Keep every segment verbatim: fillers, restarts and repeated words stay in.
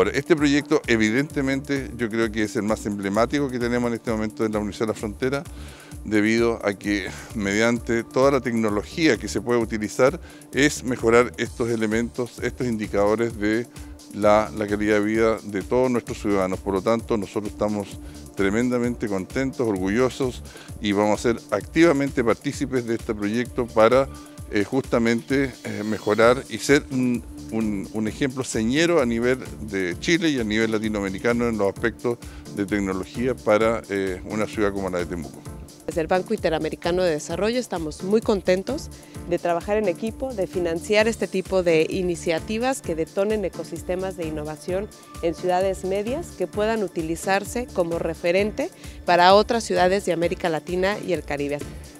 Ahora, este proyecto evidentemente yo creo que es el más emblemático que tenemos en este momento en la Universidad de la Frontera, debido a que mediante toda la tecnología que se puede utilizar es mejorar estos elementos, estos indicadores de la, la calidad de vida de todos nuestros ciudadanos. Por lo tanto, nosotros estamos tremendamente contentos, orgullosos y vamos a ser activamente partícipes de este proyecto para eh, justamente eh, mejorar y ser un, un, un ejemplo señero a nivel de Chile y a nivel latinoamericano en los aspectos de tecnología para eh, una ciudad como la de Temuco. Desde el Banco Interamericano de Desarrollo estamos muy contentos de trabajar en equipo, de financiar este tipo de iniciativas que detonen ecosistemas de innovación en ciudades medias que puedan utilizarse como referente para otras ciudades de América Latina y el Caribe.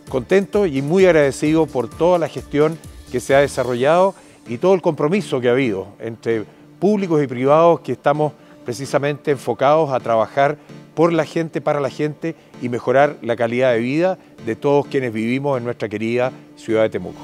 Contento y muy agradecido por toda la gestión que se ha desarrollado y todo el compromiso que ha habido entre públicos y privados que estamos precisamente enfocados a trabajar por la gente, para la gente y mejorar la calidad de vida de todos quienes vivimos en nuestra querida ciudad de Temuco.